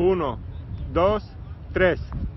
1, 2, 3.